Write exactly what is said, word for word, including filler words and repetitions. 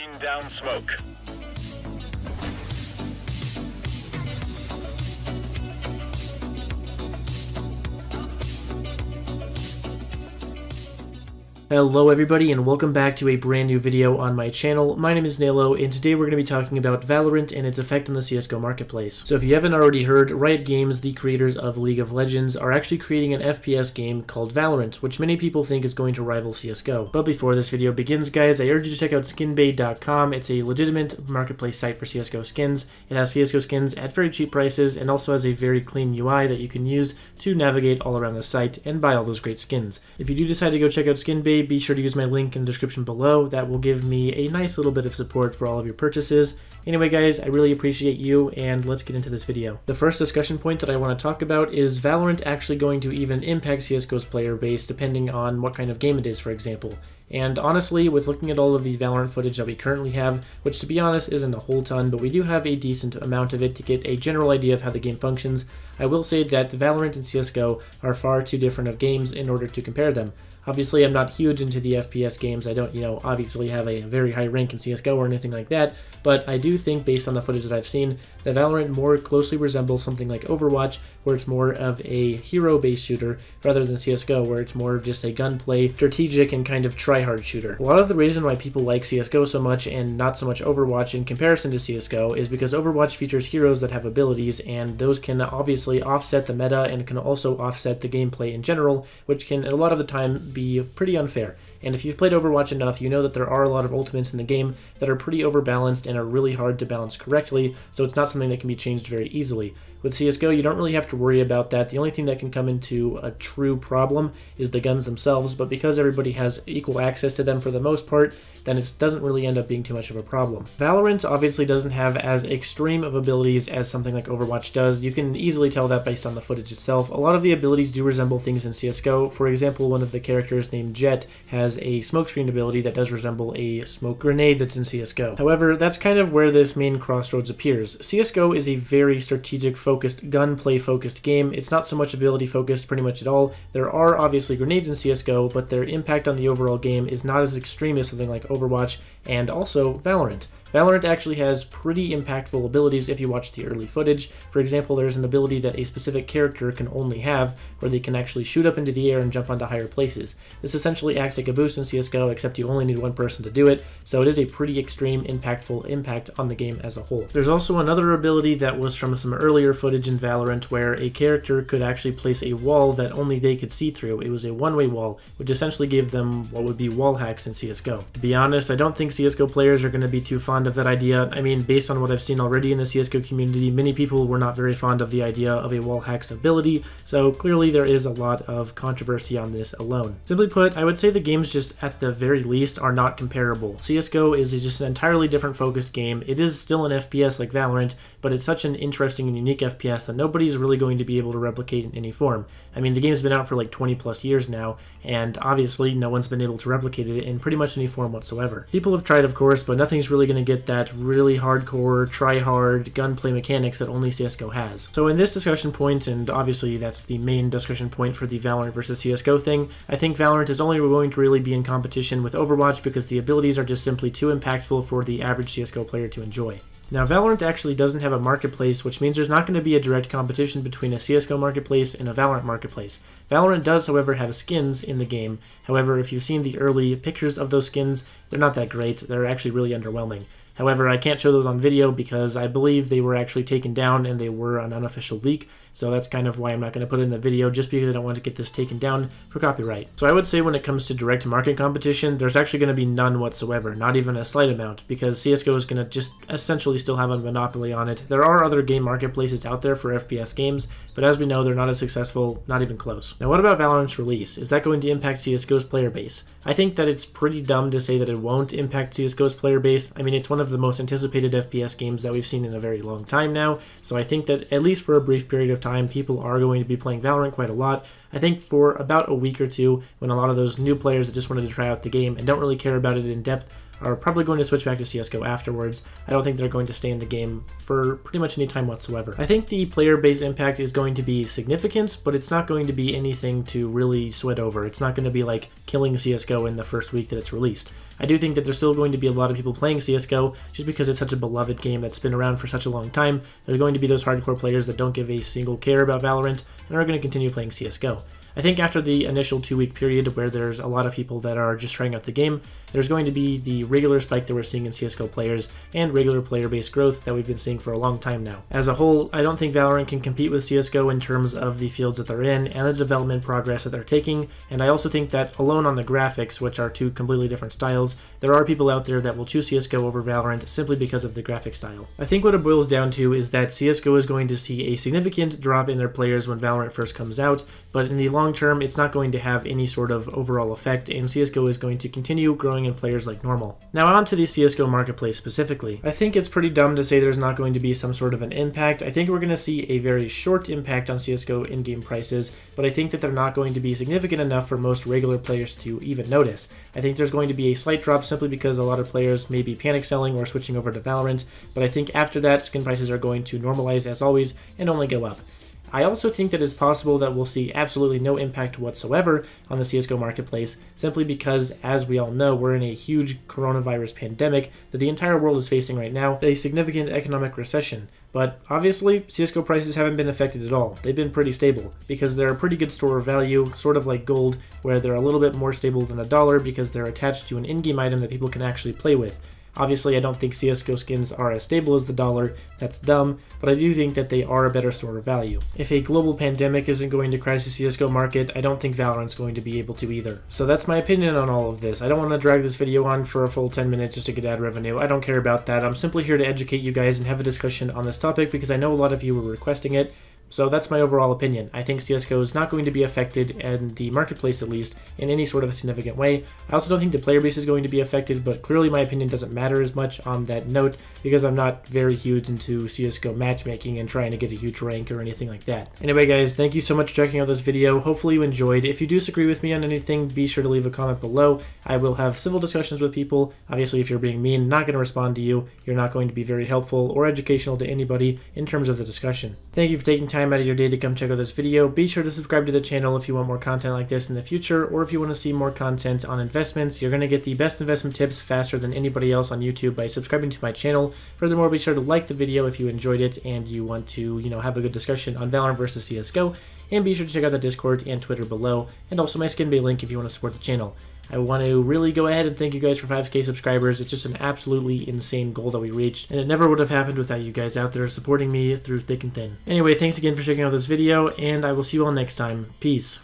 team down smoke. Hello everybody and welcome back to a brand new video on my channel. My name is Nalo and today we're going to be talking about Valorant and its effect on the C S G O marketplace. So if you haven't already heard, Riot Games, the creators of League of Legends, are actually creating an F P S game called Valorant, which many people think is going to rival C S G O. But before this video begins, guys, I urge you to check out skin bay dot com. It's a legitimate marketplace site for C S G O skins. It has C S G O skins at very cheap prices and also has a very clean U I that you can use to navigate all around the site and buy all those great skins. If you do decide to go check out SkinBay, be sure to use my link in the description below. That will give me a nice little bit of support for all of your purchases. Anyway guys, I really appreciate you and let's get into this video. The first discussion point that I want to talk about is Valorant actually going to even impact C S G O's player base depending on what kind of game it is, for example. And honestly, with looking at all of the Valorant footage that we currently have, which to be honest isn't a whole ton, but we do have a decent amount of it to get a general idea of how the game functions, I will say that the Valorant and C S G O are far too different of games in order to compare them. Obviously, I'm not huge into the F P S games. I don't, you know, obviously have a very high rank in C S G O or anything like that, but I do think, based on the footage that I've seen, that Valorant more closely resembles something like Overwatch, where it's more of a hero-based shooter, rather than C S G O, where it's more of just a gunplay, strategic, and kind of try-hard shooter. A lot of the reason why people like C S G O so much and not so much Overwatch in comparison to C S G O is because Overwatch features heroes that have abilities, and those can obviously offset the meta and can also offset the gameplay in general, which can, a lot of the time, be pretty unfair. And if you've played Overwatch enough, you know that there are a lot of ultimates in the game that are pretty overbalanced and are really hard to balance correctly, so it's not something that can be changed very easily. With C S G O, you don't really have to worry about that. The only thing that can come into a true problem is the guns themselves, but because everybody has equal access to them for the most part, then it doesn't really end up being too much of a problem. Valorant obviously doesn't have as extreme of abilities as something like Overwatch does. You can easily tell that based on the footage itself. A lot of the abilities do resemble things in C S G O. For example, one of the characters named Jett has a smokescreen ability that does resemble a smoke grenade that's in C S G O. However, that's kind of where this main crossroads appears. C S G O is a very strategic focused, gunplay focused game. It's not so much ability focused pretty much at all. There are obviously grenades in C S G O, but their impact on the overall game is not as extreme as something like Overwatch and also Valorant. Valorant actually has pretty impactful abilities if you watch the early footage. For example, there's an ability that a specific character can only have, where they can actually shoot up into the air and jump onto higher places. This essentially acts like a boost in C S G O, except you only need one person to do it, so it is a pretty extreme, impactful impact on the game as a whole. There's also another ability that was from some earlier footage in Valorant where a character could actually place a wall that only they could see through. It was a one-way wall, which essentially gave them what would be wall hacks in C S G O. To be honest, I don't think C S G O players are going to be too fond of that idea. I mean, based on what I've seen already in the C S G O community, many people were not very fond of the idea of a wall hacks ability, so clearly there is a lot of controversy on this alone. Simply put, I would say the games just at the very least are not comparable. C S G O is just an entirely different focused game. It is still an F P S like Valorant, but it's such an interesting and unique F P S that nobody's really going to be able to replicate in any form. I mean, the game's been out for like twenty plus years now, and obviously no one's been able to replicate it in pretty much any form whatsoever. People have tried, of course, but nothing's really going to get that really hardcore, try-hard, gunplay mechanics that only C S G O has. So in this discussion point, and obviously that's the main discussion point for the Valorant versus C S G O thing, I think Valorant is only going to really be in competition with Overwatch because the abilities are just simply too impactful for the average C S G O player to enjoy. Now, Valorant actually doesn't have a marketplace, which means there's not going to be a direct competition between a C S G O marketplace and a Valorant marketplace. Valorant does, however, have skins in the game. However, if you've seen the early pictures of those skins, they're not that great. They're actually really underwhelming. However, I can't show those on video because I believe they were actually taken down and they were an unofficial leak, so that's kind of why I'm not going to put it in the video, just because I don't want to get this taken down for copyright. So I would say when it comes to direct market competition, there's actually going to be none whatsoever, not even a slight amount, because C S G O is going to just essentially still have a monopoly on it. There are other game marketplaces out there for F P S games, but as we know, they're not as successful, not even close. Now what about Valorant's release? Is that going to impact C S G O's player base? I think that it's pretty dumb to say that it won't impact C S G O's player base. I mean, it's one of the most anticipated F P S games that we've seen in a very long time now, so I think that at least for a brief period of time, people are going to be playing Valorant quite a lot. I think for about a week or two, when a lot of those new players that just wanted to try out the game and don't really care about it in depth are probably going to switch back to C S G O afterwards. I don't think they're going to stay in the game for pretty much any time whatsoever. I think the player base impact is going to be significant, but it's not going to be anything to really sweat over. It's not going to be like killing C S G O in the first week that it's released. I do think that there's still going to be a lot of people playing C S G O just because it's such a beloved game that's been around for such a long time. There's going to be those hardcore players that don't give a single care about Valorant and are going to continue playing C S G O. I think after the initial two-week period where there's a lot of people that are just trying out the game, there's going to be the regular spike that we're seeing in C S G O players and regular player-based growth that we've been seeing for a long time now. As a whole, I don't think Valorant can compete with C S G O in terms of the fields that they're in and the development progress that they're taking, and I also think that alone on the graphics, which are two completely different styles, there are people out there that will choose C S G O over Valorant simply because of the graphic style. I think what it boils down to is that C S G O is going to see a significant drop in their players when Valorant first comes out, but in the long long term, it's not going to have any sort of overall effect, and C S G O is going to continue growing in players like normal. Now on to the C S G O marketplace specifically. I think it's pretty dumb to say there's not going to be some sort of an impact. I think we're going to see a very short impact on C S G O in-game prices, but I think that they're not going to be significant enough for most regular players to even notice. I think there's going to be a slight drop simply because a lot of players may be panic selling or switching over to Valorant, but I think after that, skin prices are going to normalize as always and only go up. I also think that it's possible that we'll see absolutely no impact whatsoever on the C S G O marketplace, simply because, as we all know, we're in a huge coronavirus pandemic that the entire world is facing right now, a significant economic recession. But obviously, C S G O prices haven't been affected at all. They've been pretty stable, because they're a pretty good store of value, sort of like gold, where they're a little bit more stable than a dollar because they're attached to an in-game item that people can actually play with. Obviously, I don't think C S G O skins are as stable as the dollar, that's dumb, but I do think that they are a better store of value. If a global pandemic isn't going to crash the C S G O market, I don't think Valorant's going to be able to either. So that's my opinion on all of this. I don't want to drag this video on for a full ten minutes just to get ad revenue. I don't care about that. I'm simply here to educate you guys and have a discussion on this topic because I know a lot of you were requesting it. So that's my overall opinion. I think C S G O is not going to be affected, in the marketplace at least, in any sort of a significant way. I also don't think the player base is going to be affected, but clearly my opinion doesn't matter as much on that note because I'm not very huge into C S G O matchmaking and trying to get a huge rank or anything like that. Anyway guys, thank you so much for checking out this video. Hopefully you enjoyed. If you disagree with me on anything, be sure to leave a comment below. I will have civil discussions with people. Obviously if you're being mean, not going to respond to you. You're not going to be very helpful or educational to anybody in terms of the discussion. Thank you for taking time out of your day to come check out this video. Be sure to subscribe to the channel if you want more content like this in the future, or if you want to see more content on investments. You're going to get the best investment tips faster than anybody else on YouTube by subscribing to my channel. Furthermore, be sure to like the video if you enjoyed it and you want to, you know, have a good discussion on Valorant versus C S G O, and be sure to check out the Discord and Twitter below, and also my SkinBay link if you want to support the channel. I want to really go ahead and thank you guys for five K subscribers. It's just an absolutely insane goal that we reached, and it never would have happened without you guys out there supporting me through thick and thin. Anyway, thanks again for checking out this video, and I will see you all next time. Peace.